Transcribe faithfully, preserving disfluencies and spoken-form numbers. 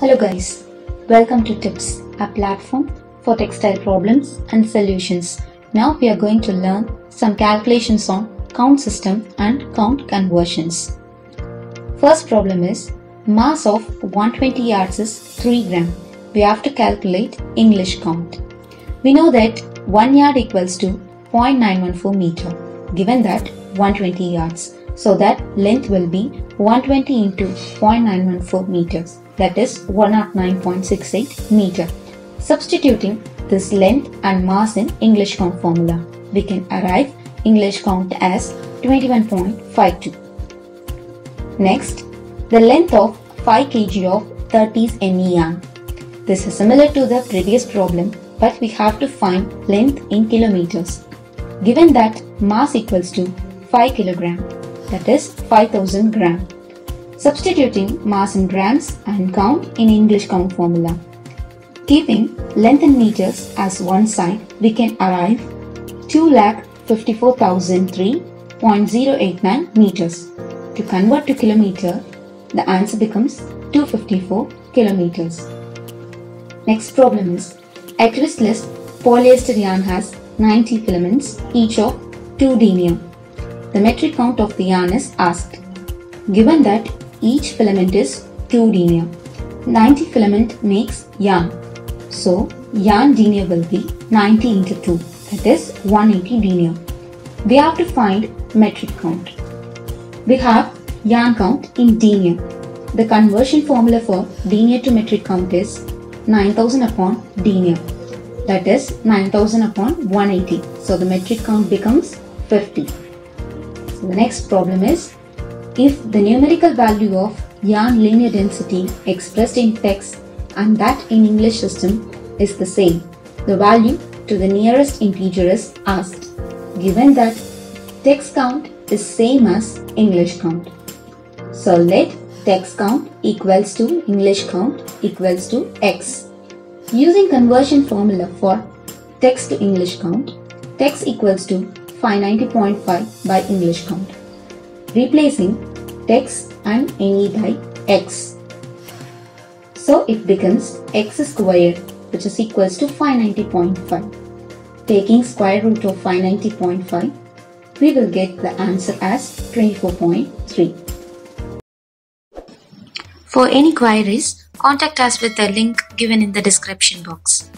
Hello guys, welcome to TIPS, a platform for textile problems and solutions. Now we are going to learn some calculations on count system and count conversions. First problem is mass of one hundred twenty yards is three grams. We have to calculate English count. We know that one yard equals to zero point nine one four meter given that one hundred twenty yards. So that length will be one hundred twenty into zero point nine one four meters, that is one hundred nine point six eight meter. Substituting this length and mass in English count formula, we can arrive English count as twenty-one point five two. Next, the length of five kilograms of thirty S N E yarn. This is similar to the previous problem, but we have to find length in kilometers. Given that mass equals to five kilograms. That is five thousand grams. Substituting mass in grams and count in English count formula. Keeping length in meters as one side, we can arrive two lakh fifty-four thousand three point zero eight nine meters. To convert to kilometer, the answer becomes two hundred fifty-four kilometers. Next problem is Acris list polyester yarn has ninety filaments, each of two denium. The metric count of the yarn is asked. Given that each filament is two denium, ninety filament makes yarn. So yarn denier will be ninety into two, that is one hundred eighty denier. We have to find metric count. We have yarn count in denier. The conversion formula for denier to metric count is nine thousand upon denier, that is nine thousand upon one hundred eighty. So the metric count becomes fifty. The next problem is, if the numerical value of yarn linear density expressed in text and that in English system is the same, the value to the nearest integer is asked. Given that text count is same as English count, so let text count equals to English count equals to x. Using conversion formula for text to English count, text equals to five hundred ninety point five by English count, replacing text and N E by x. So it becomes x squared, which is equals to five hundred ninety point five. Taking square root of five hundred ninety point five, we will get the answer as twenty-four point three. For any queries, contact us with the link given in the description box.